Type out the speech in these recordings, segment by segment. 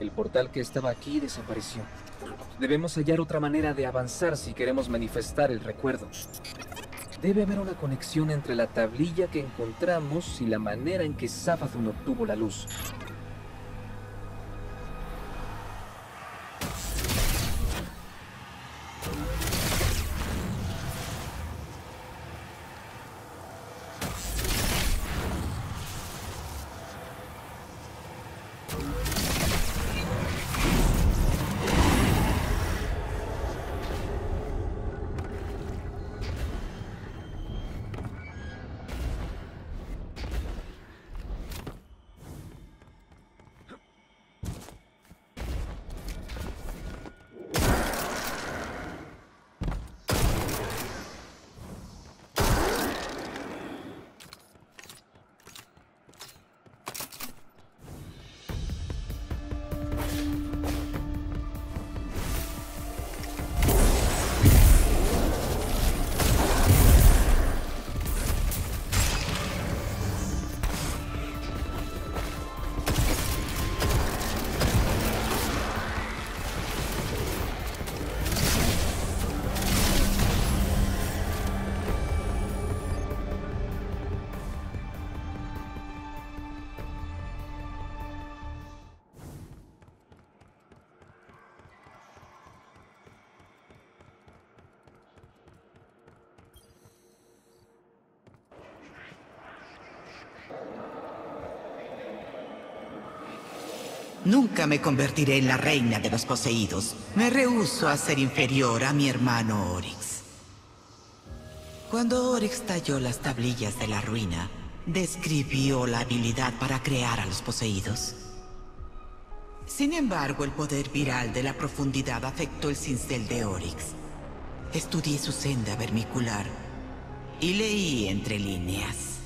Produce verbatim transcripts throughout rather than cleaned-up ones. El portal que estaba aquí desapareció. Debemos hallar otra manera de avanzar si queremos manifestar el recuerdo. Debe haber una conexión entre la tablilla que encontramos y la manera en que Savathun obtuvo la luz. Nunca me convertiré en la reina de los poseídos. Me rehúso a ser inferior a mi hermano Oryx. Cuando Oryx talló las tablillas de la ruina, describió la habilidad para crear a los poseídos. Sin embargo, el poder viral de la profundidad afectó el cincel de Oryx. Estudié su senda vermicular y leí entre líneas.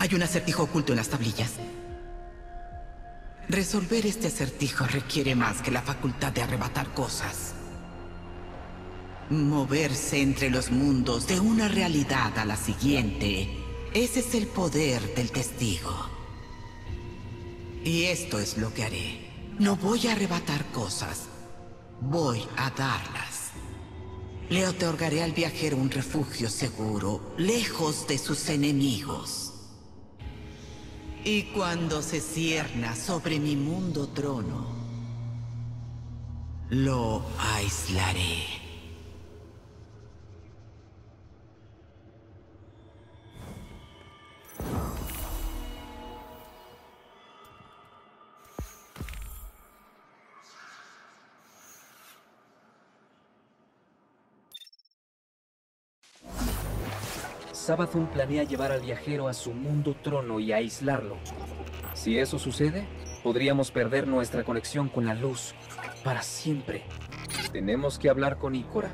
Hay un acertijo oculto en las tablillas. Resolver este acertijo requiere más que la facultad de arrebatar cosas. Moverse entre los mundos de una realidad a la siguiente, ese es el poder del testigo. Y esto es lo que haré. No voy a arrebatar cosas, voy a darlas. Le otorgaré al viajero un refugio seguro, lejos de sus enemigos. Y cuando se cierna sobre mi mundo trono, lo aislaré. Savathun planea llevar al viajero a su mundo trono y aislarlo. Si eso sucede, podríamos perder nuestra conexión con la luz para siempre. Tenemos que hablar con Ikora.